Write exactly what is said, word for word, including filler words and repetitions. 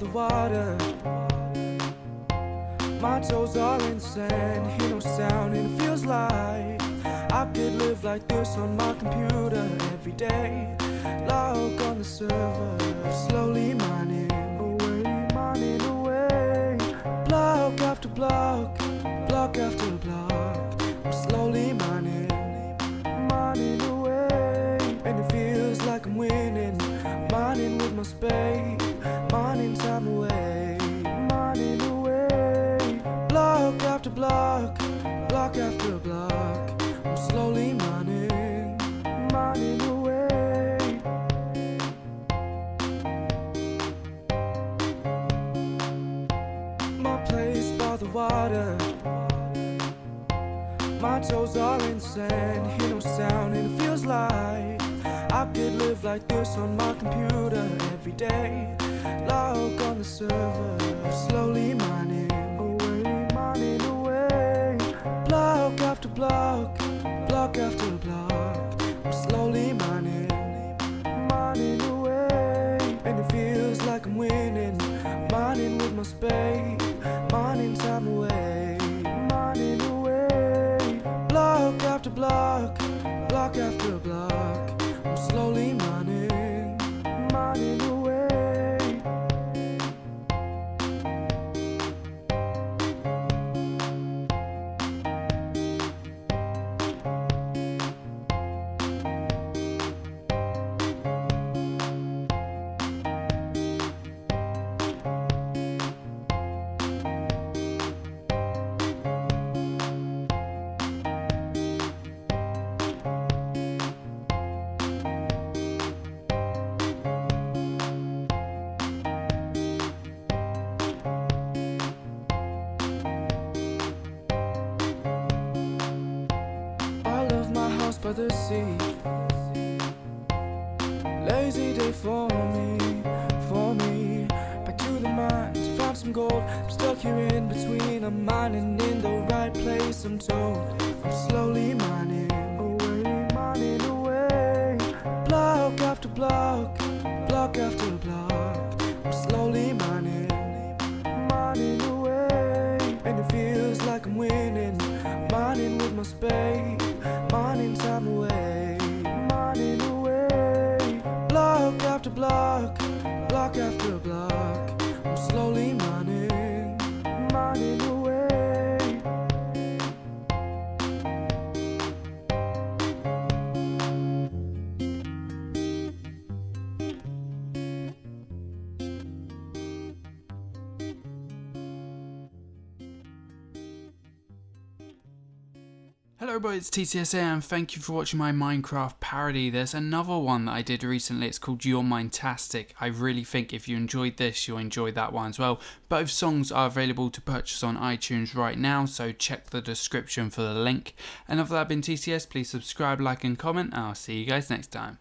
the water. My toes are in sand, hear no sound, and it feels like I could live like this on my computer every day. Log on the server, slowly mining away, mining away. Block after block, block after block. I'm slowly mining, mining away. And it feels like I'm winning, mining with my spade, mining time away, mining away. Block after block, block after block. I'm slowly mining, mining away. The water. My toes are in sand, hear no sound, and it feels like I could live like this on my computer every day. Log on the server, slowly mining away, mining away. Block after block, block after block. I'm slowly mining, mining away. And it feels like I'm winning, mining with my spade, mining time away, mining away. Block after block, block after block. I'm slowly mining, mining away. By the sea, lazy day for me, for me. Back to the mine to find some gold. I'm stuck here in between. I'm mining in the right place, I'm told. I'm slowly mining away, mining away. Block after block, block after block. I'm slowly mining, mining away. And it feels like I'm winning, mining with my spade, mining time away, mining away. Block after block, block after block. I'm slowly mining, mining away. Hello everybody, it's T C S here, and thank you for watching my Minecraft parody. There's another one that I did recently, it's called Your Mindtastic. I really think if you enjoyed this, you'll enjoy that one as well. Both songs are available to purchase on iTunes right now, so check the description for the link. And if that has been T C S, please subscribe, like and comment, and I'll see you guys next time.